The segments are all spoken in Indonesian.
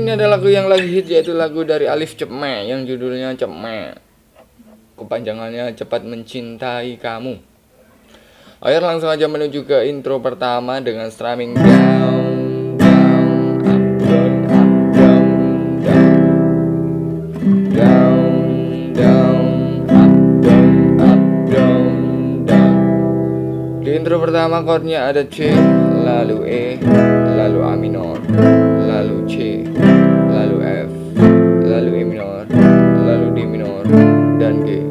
ini ada lagu yang lagi hit, yaitu lagu dari Alif Cepmek yang judulnya Cepmek, kepanjangannya Cepat Mencintai Kamu. Ayo langsung aja menuju ke intro pertama dengan strumming down, down, up, down, down, down, down, up, down, up, down, down. Di intro pertama chordnya ada C, lalu E, lalu A minor, lalu C, lalu F, lalu E minor, lalu D minor, dan G.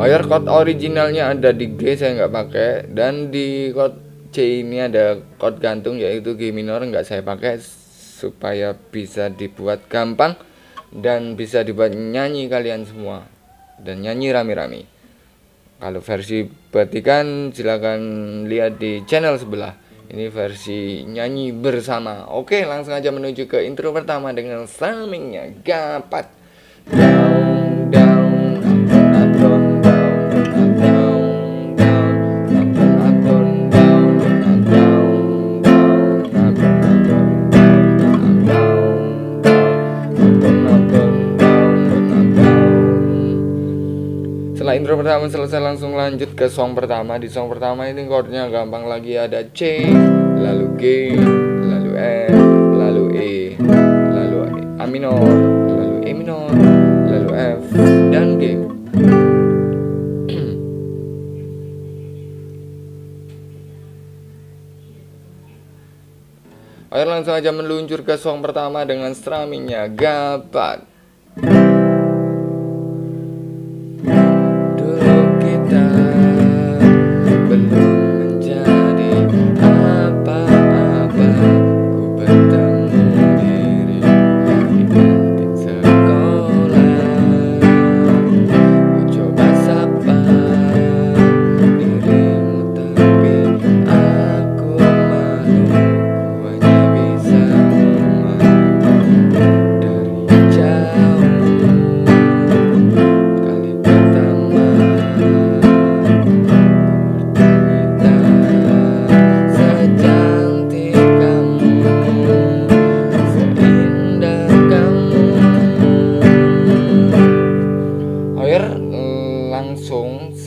Agar chord originalnya ada di G, saya nggak pakai, dan di chord C ini ada chord gantung yaitu G minor, nggak saya pakai supaya bisa dibuat gampang dan bisa dibuat nyanyi kalian semua dan nyanyi rame-rame. Kalau versi petikan silahkan lihat di channel sebelah. Ini versi nyanyi bersama. Oke, langsung aja menuju ke intro pertama dengan strummingnya gapat. Down, down, up, down, down, up, down, down, up, down, down, up, down, down, up, down, down. Setelah intro pertama selesai, langsung lanjut ke song pertama. Di song pertama ini chordnya gampang lagi, ada C, lalu G, lalu F, lalu E, lalu A minor, E minor, lalu F, dan G. Ayo langsung aja meluncur ke song pertama dengan strummingnya gapat.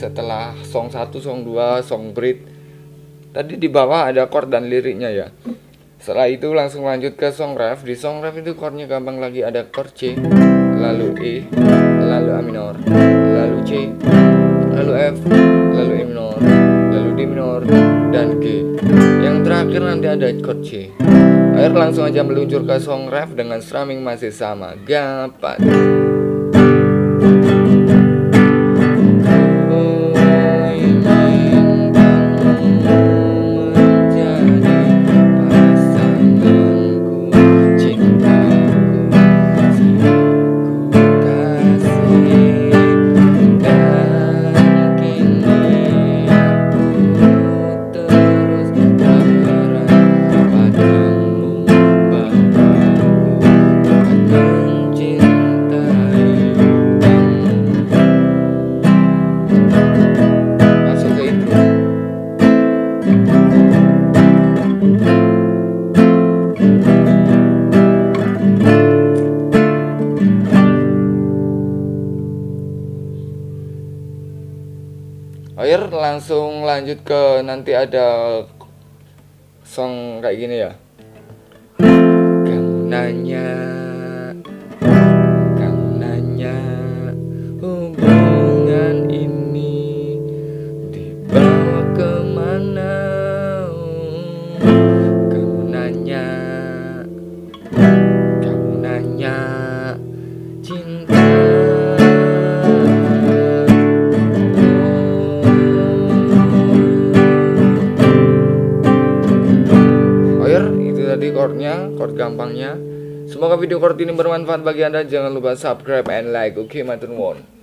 Setelah song 1, song 2, song bridge tadi di bawah ada chord dan liriknya ya. Setelah itu langsung lanjut ke song ref. Di song ref itu chordnya gampang lagi, ada chord C, lalu E, lalu A minor, lalu C, lalu F, lalu E minor, lalu D minor, dan G. Yang terakhir nanti ada chord C. Akhir langsung aja meluncur ke song ref dengan strumming masih sama gapat. Akhir langsung lanjut ke nanti ada song kayak gini ya. Kamu nanya hubungan ini dibawa kemana? Kamu nanya cinta. Chordnya, chord gampangnya. Semoga video chord ini bermanfaat bagi Anda. Jangan lupa subscribe and like. Oke, matur nuwun.